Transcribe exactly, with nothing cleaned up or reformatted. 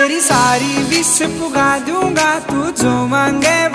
तेरी सारी विश पुगा दूंगा, तू जो मांगे